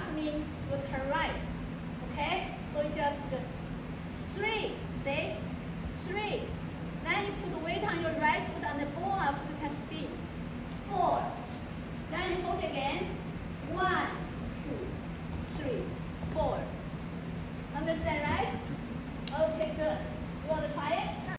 Jasmine with her